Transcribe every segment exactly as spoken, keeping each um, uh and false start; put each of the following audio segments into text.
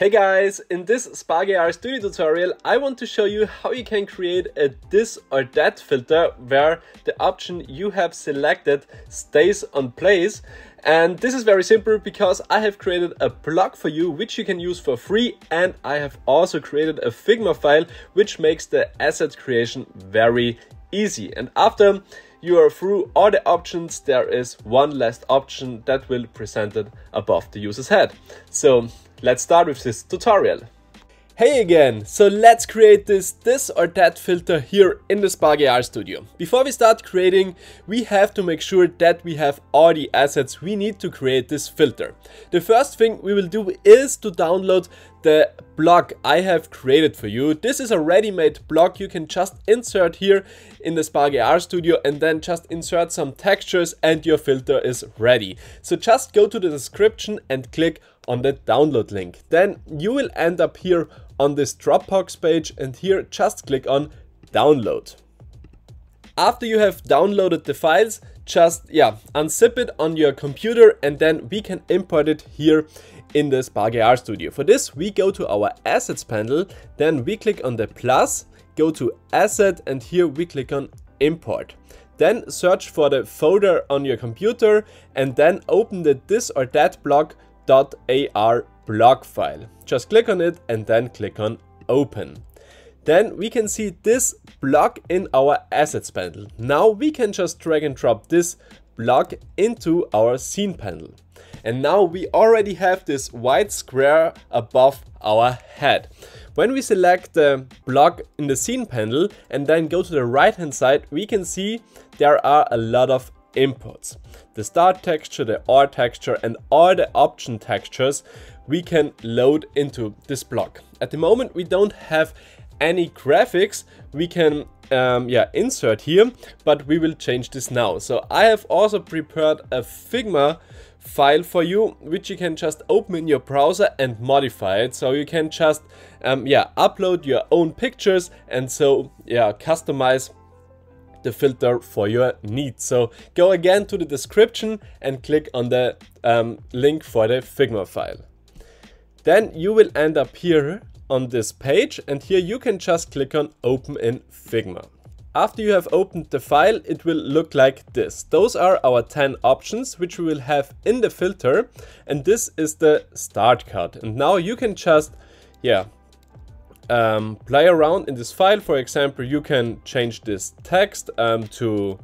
Hey guys, in this Spark A R Studio tutorial, I want to show you how you can create a this or that filter where the option you have selected stays on place. And this is very simple because I have created a block for you which you can use for free, and I have also created a Figma file which makes the asset creation very easy. And after you are through all the options, there is one last option that will present it above the user's head. So let's start with this tutorial. Hey again, so let's create this this or that filter here in the Spark A R Studio. Before we start creating, we have to make sure that we have all the assets we need to create this filter. The first thing we will do is to download the block I have created for you. This is a ready-made block you can just insert here in the Spark A R Studio and then just insert some textures and your filter is ready. So just go to the description and click on the download link. Then you will end up here on this Dropbox page and here just click on download. After you have downloaded the files, just yeah, unzip it on your computer and then we can import it here in the Spark A R Studio. For this, we go to our assets panel, then we click on the plus, go to asset and here we click on import. Then search for the folder on your computer and then open the this or that block dot A R block file. Just click on it and then click on open. Then we can see this block in our assets panel. Now we can just drag and drop this block into our scene panel. And now we already have this white square above our head. When we select the block in the scene panel and then go to the right hand side, we can see there are a lot of imports. The start texture, the R texture and all the option textures we can load into this block. At the moment we don't have any graphics we can um, yeah, insert here, but we will change this now. So I have also prepared a Figma file for you, which you can just open in your browser and modify it. So you can just um, yeah, upload your own pictures and so yeah, customize the filter for your needs. So go again to the description and click on the um, link for the Figma file. Then you will end up here on this page and here you can just click on open in Figma. After you have opened the file, it will look like this. Those are our ten options which we will have in the filter and this is the start cut. And now you can just yeah um, play around in this file. For example, you can change this text um, to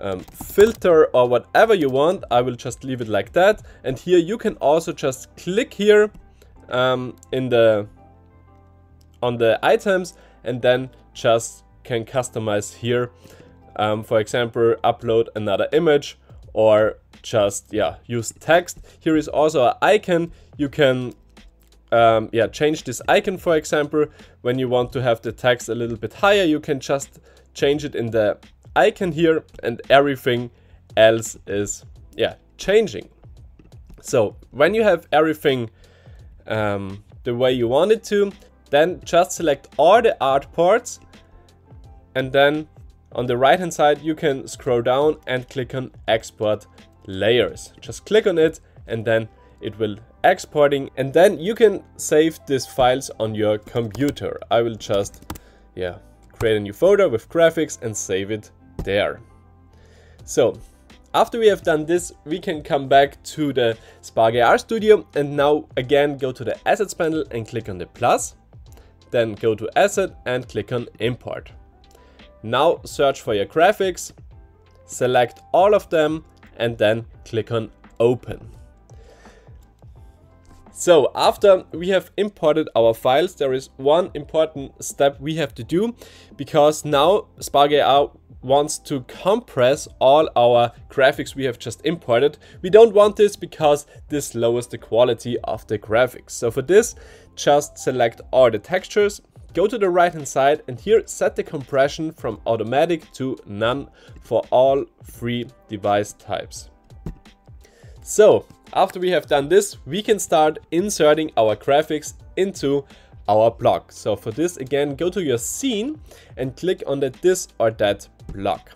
Um, filter or whatever you want. I will just leave it like that. And here you can also just click here um, in the on the items and then just can customize here. Um, for example, upload another image or just yeah use text. Here is also an icon. You can um, yeah change this icon. For example, when you want to have the text a little bit higher, you can just change it in the icon here and everything else is yeah changing. So when you have everything um, the way you want it to, then just select all the art parts and then on the right hand side you can scroll down and click on export layers. Just click on it and then it will exporting and then you can save these files on your computer. I will just yeah create a new folder with graphics and save it there. So after we have done this, we can come back to the Spark A R Studio and now again go to the assets panel and click on the plus, then go to asset and click on import. Now search for your graphics, select all of them and then click on open. So after we have imported our files, there is one important step we have to do because now Spark A R wants to compress all our graphics we have just imported. We don't want this because this lowers the quality of the graphics. So for this, just select all the textures, go to the right hand side and here set the compression from automatic to none for all three device types. So after we have done this, we can start inserting our graphics into our block. So for this again, go to your scene and click on the this or that block.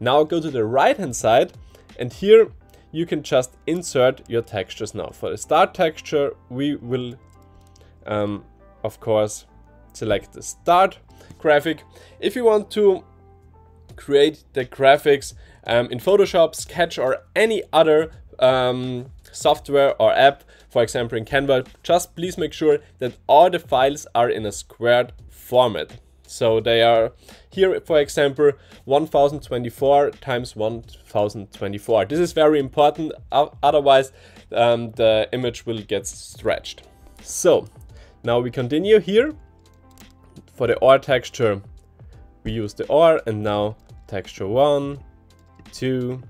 Now go to the right hand side and here you can just insert your textures now. For the start texture, we will um, of course, select the start graphic. If you want to create the graphics um, in Photoshop, Sketch, or any other um, software or app, for example in Canva, just please make sure that all the files are in a squared format. So they are here, for example, one thousand twenty-four times one thousand twenty-four. This is very important, otherwise um, the image will get stretched. So now we continue here. For the O R texture, we use the O R, and now texture one, two,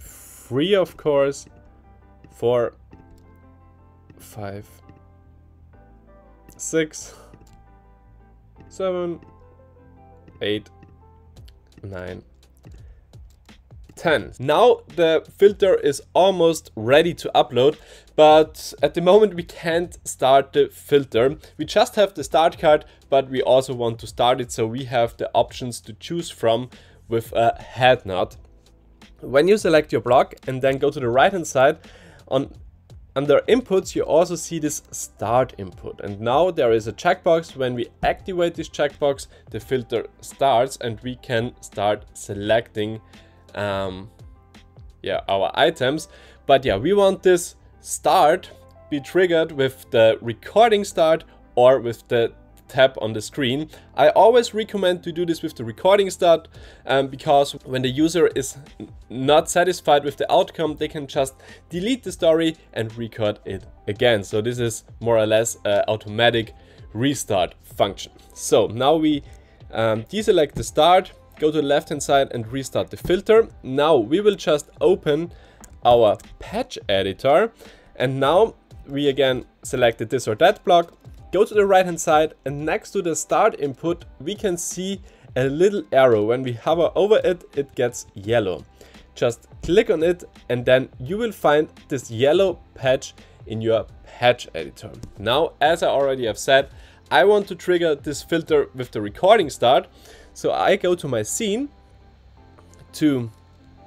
three, of course, four, five, six, seven, eight, nine, ten. Now the filter is almost ready to upload, but at the moment we can't start the filter. We just have the start card, but we also want to start it, so we have the options to choose from with a head nod. When you select your block and then go to the right hand side, on under inputs you also see this start input, and now there is a checkbox. When we activate this checkbox, the filter starts and we can start selecting um, yeah, our items. But yeah, we want this start be triggered with the recording start or with the tap on the screen. I always recommend to do this with the recording start, um, because when the user is not satisfied with the outcome, they can just delete the story and record it again. So this is more or less an automatic restart function. So now we um, deselect the start, go to the left hand side and restart the filter. Now we will just open our patch editor, and now we again selected this or that block. Go to the right hand side, and next to the start input we can see a little arrow. When we hover over it, it gets yellow. Just click on it and then you will find this yellow patch in your patch editor. Now, as I already have said, I want to trigger this filter with the recording start. So I go to my scene, to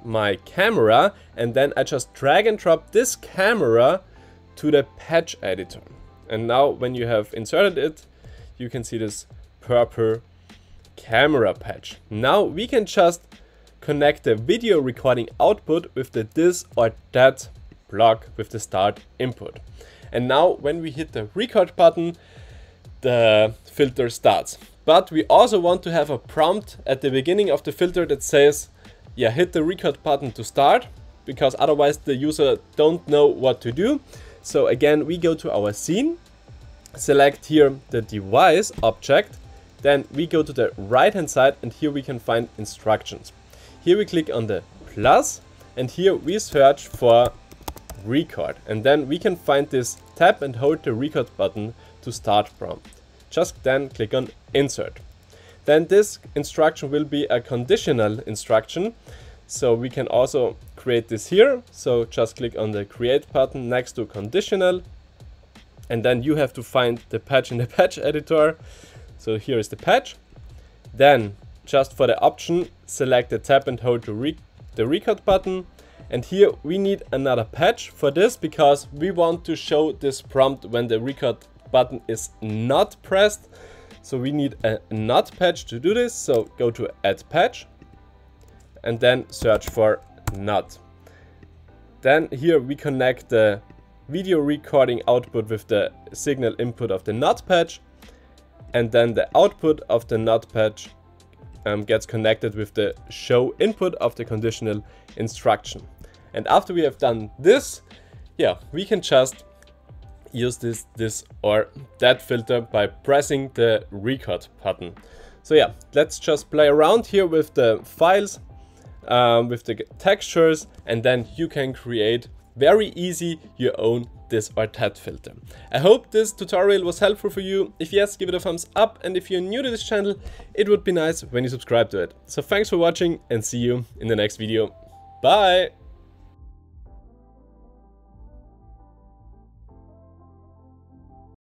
my camera, and then I just drag and drop this camera to the patch editor. And now when you have inserted it, you can see this purple camera patch. Now we can just connect the video recording output with the this or that block with the start input. And now when we hit the record button, the filter starts. But we also want to have a prompt at the beginning of the filter that says, yeah, hit the record button to start, because otherwise the user don't know what to do. So again, we go to our scene, select here the device object, then we go to the right hand side and here we can find instructions. Here we click on the plus and here we search for record, and then we can find this tab and hold the record button to start prompt. Just then click on insert. Then this instruction will be a conditional instruction. So we can also create this here. So just click on the create button next to conditional, and then you have to find the patch in the patch editor. So here is the patch. Then just for the option, select the tab and hold the, re the record button. And here we need another patch for this, because we want to show this prompt when the record button is not pressed. So we need a not patch to do this. So go to add patch, and then search for not. Then here we connect the video recording output with the signal input of the not patch, and then the output of the not patch um, gets connected with the show input of the conditional instruction. And after we have done this, yeah, we can just use this this or that filter by pressing the record button. So yeah, let's just play around here with the files, Um, with the textures, and then you can create very easy your own this or that filter. I hope this tutorial was helpful for you. If yes, give it a thumbs up, and if you're new to this channel, it would be nice when you subscribe to it. So thanks for watching and see you in the next video. Bye!